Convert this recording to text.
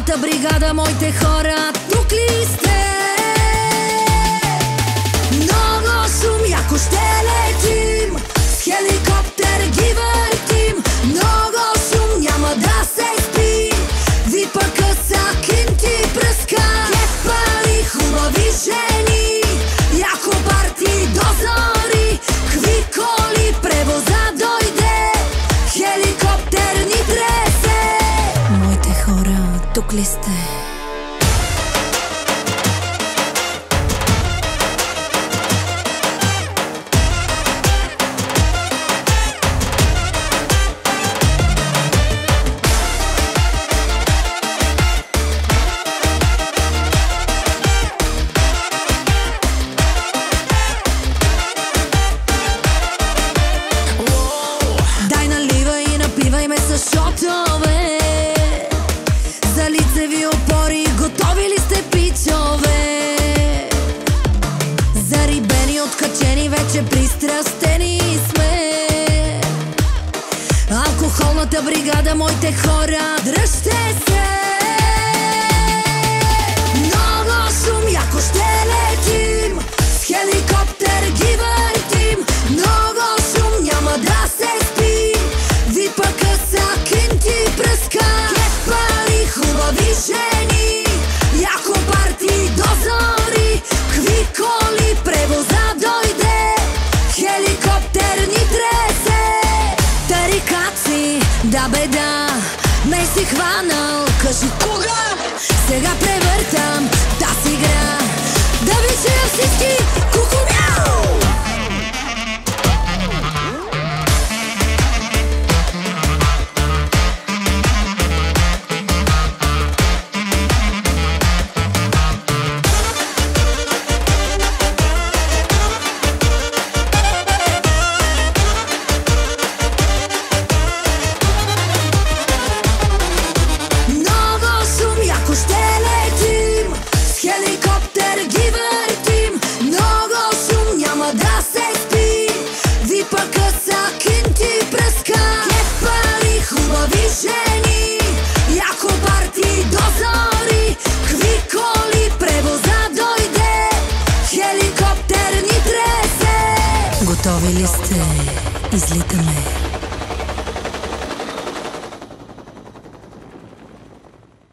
Моята бригада, моите хора, тук ли сте? Много шум, яко ще летим, с хеликоптер ги въртим. Много шум, няма да се спи, ви пък всяким ти пръска. Кефари, хубави жени, яко парти до зори, какви коли превоза дойде, хеликоптер ни тресе. Моите хора, тук ли сте? Шотове, за лицеви опори, готови ли сте пичове? Зарибени, откачени, вече пристрастени сме. Алкохолната бригада, моите хора, дръжте се! Много шум, яко ще летим, с хеликоптер ги въртим. Много шум, няма да се спи, ви пък Кефари, хубави жени, яко парти до зори, какви коли превоза дойде, хеликоптер ни тресе. Тарикаци, да беда, не си хванал, кажи кога, сега превъртам тази игра, да ви чуя всички кукумяу. Готови ли сте? Излитаме.